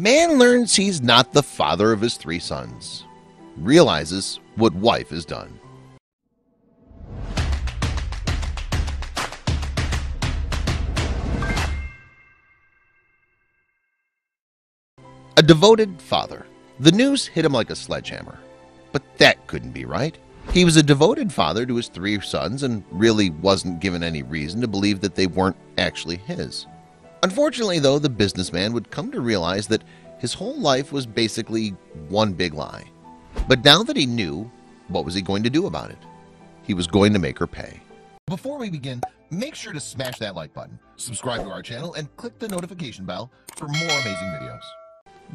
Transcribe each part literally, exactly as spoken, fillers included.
Man learns he's not the father of his three sons, realizes what wife has done. A devoted father. The news hit him like a sledgehammer, but that couldn't be right. He was a devoted father to his three sons and really wasn't given any reason to believe that they weren't actually his. Unfortunately, though, the businessman would come to realize that his whole life was basically one big lie. But now that he knew, what was he going to do about it? He was going to make her pay. Before we begin, make sure to smash that like button, subscribe to our channel, and click the notification bell for more amazing videos.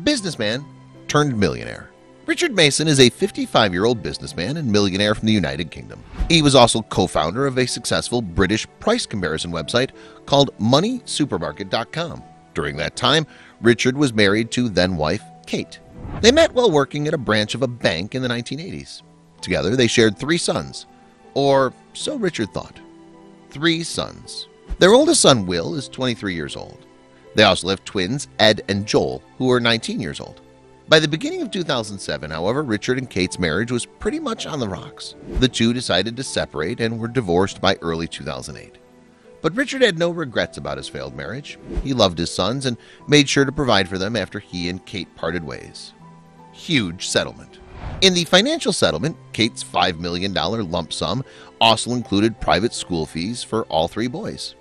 Businessman turned millionaire. Richard Mason is a fifty-five-year-old businessman and millionaire from the United Kingdom. He was also co-founder of a successful British price comparison website called Money Supermarket dot com. During that time, Richard was married to then-wife Kate. They met while working at a branch of a bank in the nineteen eighties. Together, they shared three sons, or so Richard thought. Three sons. Their oldest son, Will, is twenty-three years old. They also have twins, Ed and Joel, who are nineteen years old. By the beginning of two thousand seven, however, Richard and Kate's marriage was pretty much on the rocks. The two decided to separate and were divorced by early two thousand eight. But Richard had no regrets about his failed marriage. He loved his sons and made sure to provide for them after he and Kate parted ways. Huge settlement. In the financial settlement, Kate's five million dollar lump sum also included private school fees for all three boys.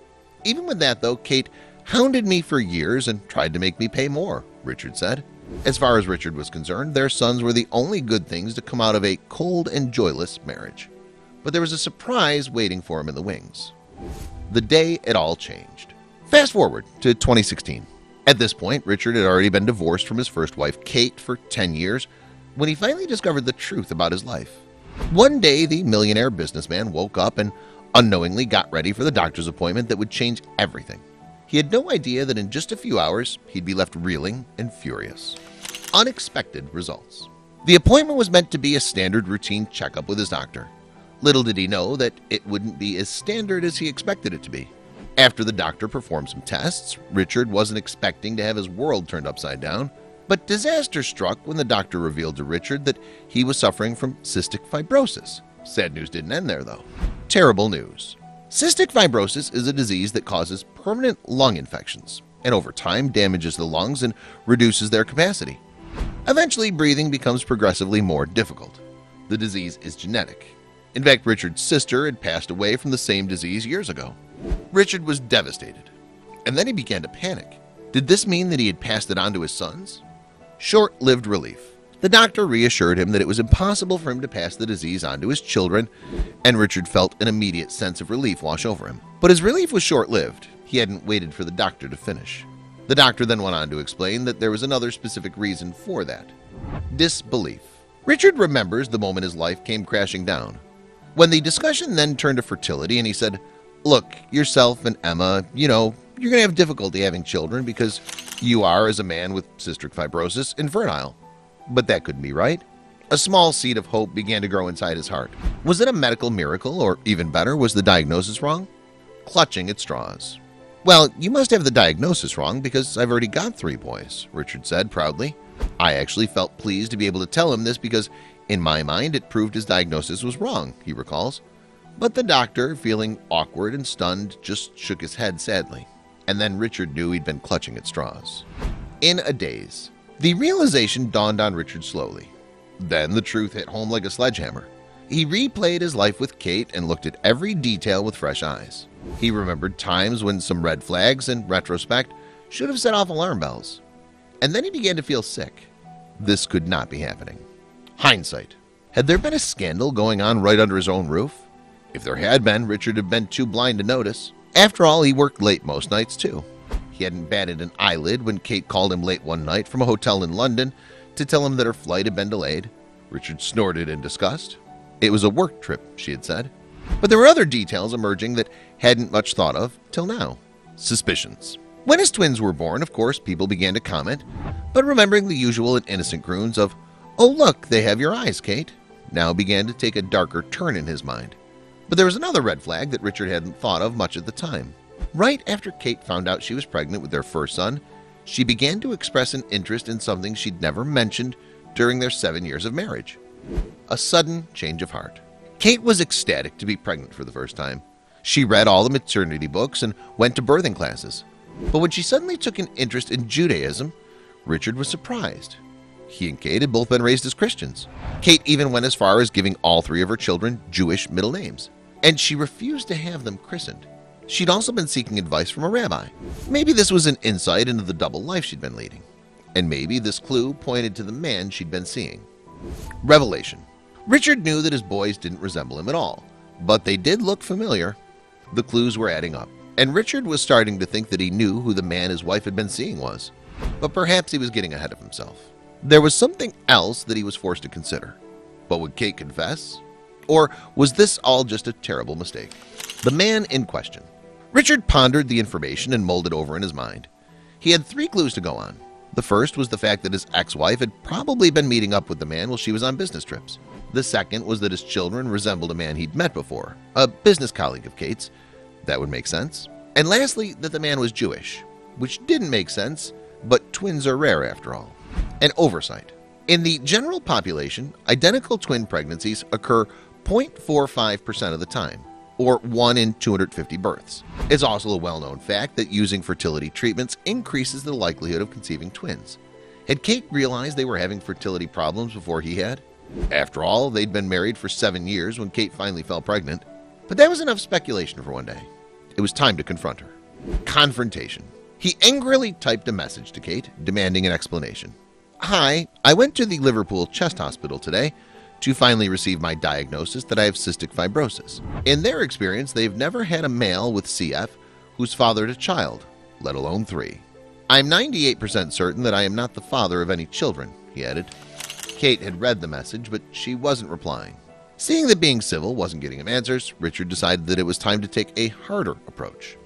Even with that, though, Kate hounded me for years and tried to make me pay more, Richard said. As far as Richard was concerned, their sons were the only good things to come out of a cold and joyless marriage. But there was a surprise waiting for him in the wings. The day it all changed. Fast forward to twenty sixteen. At this point, Richard had already been divorced from his first wife, Kate, for ten years when he finally discovered the truth about his life. One day, the millionaire businessman woke up and unknowingly got ready for the doctor's appointment that would change everything. He had no idea that in just a few hours, he'd be left reeling and furious. Unexpected results. The appointment was meant to be a standard routine checkup with his doctor. Little did he know that it wouldn't be as standard as he expected it to be. After the doctor performed some tests, Richard wasn't expecting to have his world turned upside down, but disaster struck when the doctor revealed to Richard that he was suffering from cystic fibrosis. Sad news didn't end there, though. Terrible news. Cystic fibrosis is a disease that causes permanent lung infections and over time damages the lungs and reduces their capacity. Eventually, breathing becomes progressively more difficult. The disease is genetic. In fact, Richard's sister had passed away from the same disease years ago. Richard was devastated, and then he began to panic. Did this mean that he had passed it on to his sons? Short-lived relief. The doctor reassured him that it was impossible for him to pass the disease on to his children, and Richard felt an immediate sense of relief wash over him. But his relief was short-lived. He hadn't waited for the doctor to finish. The doctor then went on to explain that there was another specific reason for that. Disbelief. Richard remembers the moment his life came crashing down. When the discussion then turned to fertility and he said, "Look, yourself and Emma, you know, you're going to have difficulty having children because you are, as a man with cystic fibrosis, infertile." But that couldn't be right. A small seed of hope began to grow inside his heart. Was it a medical miracle, or even better, was the diagnosis wrong? Clutching at straws. "Well, you must have the diagnosis wrong because I've already got three boys," Richard said proudly. "I actually felt pleased to be able to tell him this because, in my mind, it proved his diagnosis was wrong," he recalls. But the doctor, feeling awkward and stunned, just shook his head sadly. And then Richard knew he'd been clutching at straws. In a daze. The realization dawned on Richard slowly. Then the truth hit home like a sledgehammer. He replayed his life with Kate and looked at every detail with fresh eyes. He remembered times when some red flags, in retrospect, should have set off alarm bells. And then he began to feel sick. This could not be happening. Hindsight. Had there been a scandal going on right under his own roof? If there had been, Richard had been too blind to notice. After all, he worked late most nights, too. He hadn't batted an eyelid when Kate called him late one night from a hotel in London to tell him that her flight had been delayed. Richard snorted in disgust. It was a work trip, she had said. But there were other details emerging that hadn't much thought of till now. Suspicions. When his twins were born, of course, people began to comment, but remembering the usual and innocent croons of, "Oh, look, they have your eyes, Kate," now began to take a darker turn in his mind. But there was another red flag that Richard hadn't thought of much at the time. Right after Kate found out she was pregnant with their first son, she began to express an interest in something she'd never mentioned during their seven years of marriage. A sudden change of heart. Kate was ecstatic to be pregnant for the first time. She read all the maternity books and went to birthing classes. But when she suddenly took an interest in Judaism, Richard was surprised. He and Kate had both been raised as Christians. Kate even went as far as giving all three of her children Jewish middle names, and she refused to have them christened. She'd also been seeking advice from a rabbi. Maybe this was an insight into the double life she'd been leading, and maybe this clue pointed to the man she'd been seeing. Revelation. Richard knew that his boys didn't resemble him at all, but they did look familiar. The clues were adding up, and Richard was starting to think that he knew who the man his wife had been seeing was, but perhaps he was getting ahead of himself. There was something else that he was forced to consider. But would Kate confess? Or was this all just a terrible mistake? The man in question. Richard pondered the information and mulled it over in his mind. He had three clues to go on. The first was the fact that his ex-wife had probably been meeting up with the man while she was on business trips. The second was that his children resembled a man he'd met before, a business colleague of Kate's. That would make sense. And lastly, that the man was Jewish, which didn't make sense, but twins are rare after all. An oversight. In the general population, identical twin pregnancies occur zero point four five percent of the time, or one in two hundred fifty births. It's also a well-known fact that using fertility treatments increases the likelihood of conceiving twins. Had Kate realized they were having fertility problems before he had? After all, they'd been married for seven years when Kate finally fell pregnant. But that was enough speculation for one day. It was time to confront her. Confrontation. He angrily typed a message to Kate, demanding an explanation. Hi, I went to the Liverpool Chest Hospital today to finally receive my diagnosis that I have cystic fibrosis. In their experience, they've never had a male with C F who's fathered a child, let alone three. I'm ninety-eight percent certain that I am not the father of any children, he added. Kate had read the message, but she wasn't replying. Seeing that being civil wasn't getting him answers, Richard decided that it was time to take a harder approach.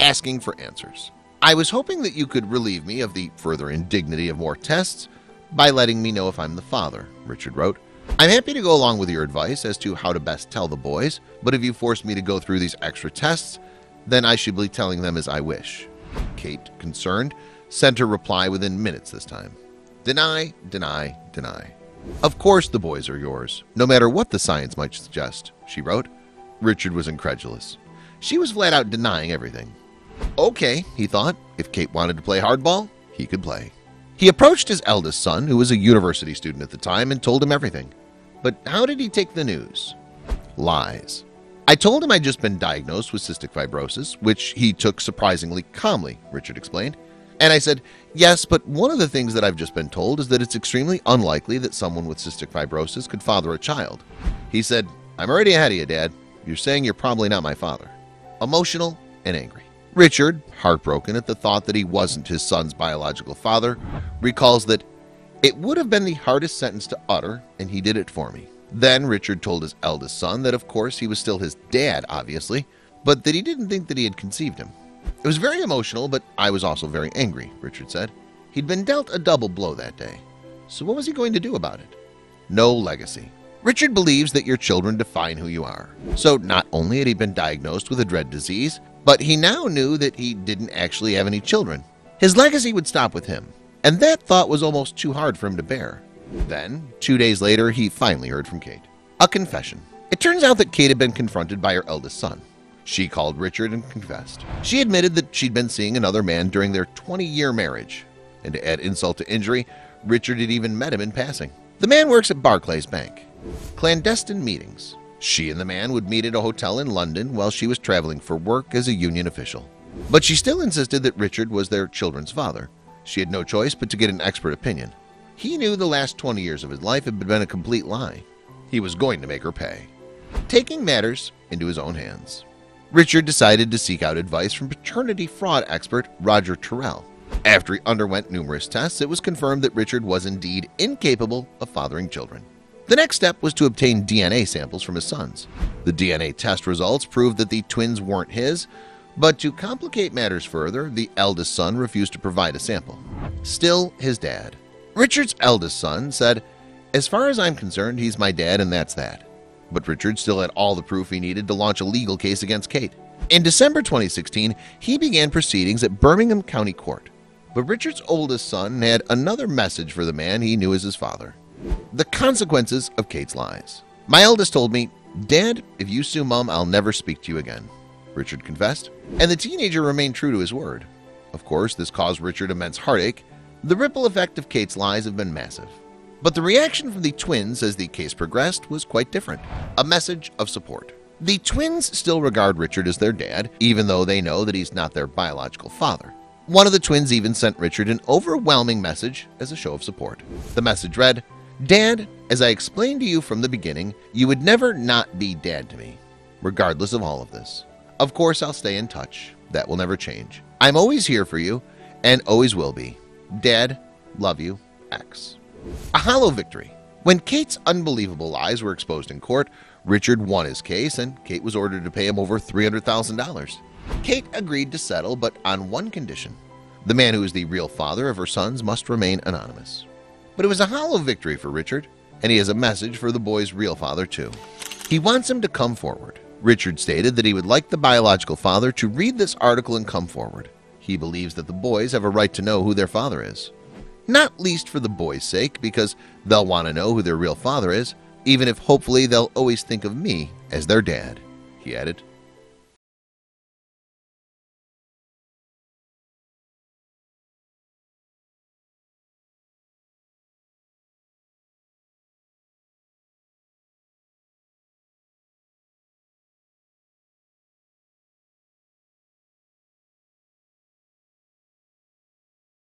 Asking for answers. I was hoping that you could relieve me of the further indignity of more tests by letting me know if I'm the father, Richard wrote. I'm happy to go along with your advice as to how to best tell the boys, but if you force me to go through these extra tests, then I should be telling them as I wish. Kate, concerned, sent her reply within minutes this time. Deny, deny, deny. Of course the boys are yours, no matter what the science might suggest, she wrote. Richard was incredulous. She was flat out denying everything. Okay, he thought, if Kate wanted to play hardball, he could play. He approached his eldest son, who was a university student at the time, and told him everything. But how did he take the news? Lies. I told him I'd just been diagnosed with cystic fibrosis, which he took surprisingly calmly, Richard explained. And I said, yes, but one of the things that I've just been told is that it's extremely unlikely that someone with cystic fibrosis could father a child. He said, I'm already ahead of you, Dad. You're saying you're probably not my father. Emotional and angry. Richard, heartbroken at the thought that he wasn't his son's biological father, recalls that it would have been the hardest sentence to utter, and he did it for me. Then Richard told his eldest son that, of course, he was still his dad, obviously, but that he didn't think that he had conceived him. It was very emotional, but I was also very angry, Richard said. He'd been dealt a double blow that day. So what was he going to do about it? No legacy. Richard believes that your children define who you are. So not only had he been diagnosed with a dread disease, but he now knew that he didn't actually have any children. His legacy would stop with him, and that thought was almost too hard for him to bear. Then, two days later, he finally heard from Kate. A confession. It turns out that Kate had been confronted by her eldest son. She called Richard and confessed. She admitted that she'd been seeing another man during their twenty-year marriage. And to add insult to injury, Richard had even met him in passing. The man works at Barclays Bank. Clandestine meetings. She and the man would meet at a hotel in London while she was traveling for work as a union official. But she still insisted that Richard was their children's father. She had no choice but to get an expert opinion. He knew the last twenty years of his life had been a complete lie. He was going to make her pay. Taking matters into his own hands. Richard decided to seek out advice from paternity fraud expert Roger Terrell. After he underwent numerous tests, it was confirmed that Richard was indeed incapable of fathering children. The next step was to obtain D N A samples from his sons. The D N A test results proved that the twins weren't his, but to complicate matters further, the eldest son refused to provide a sample. Still his dad. Richard's eldest son said, as far as I'm concerned, he's my dad and that's that. But Richard still had all the proof he needed to launch a legal case against Kate. In December twenty sixteen, he began proceedings at Birmingham County Court. But Richard's oldest son had another message for the man he knew as his father. The consequences of Kate's lies. My eldest told me, "Dad, if you sue Mom, I'll never speak to you again," Richard confessed, and the teenager remained true to his word. Of course, this caused Richard immense heartache. The ripple effect of Kate's lies have been massive. But the reaction from the twins as the case progressed was quite different, a message of support. The twins still regard Richard as their dad, even though they know that he's not their biological father. One of the twins even sent Richard an overwhelming message as a show of support. The message read, "Dad, as I explained to you from the beginning, you would never not be dad to me, regardless of all of this. Of course, I'll stay in touch. That will never change. I'm always here for you and always will be. Dad, love you, X." A hollow victory. When Kate's unbelievable lies were exposed in court, Richard won his case and Kate was ordered to pay him over three hundred thousand dollars. Kate agreed to settle, but on one condition. The man who is the real father of her sons must remain anonymous. But it was a hollow victory for Richard, and he has a message for the boy's real father too. He wants him to come forward. Richard stated that he would like the biological father to read this article and come forward. He believes that the boys have a right to know who their father is. Not least for the boys' sake, because they'll want to know who their real father is, even if hopefully they'll always think of me as their dad, he added.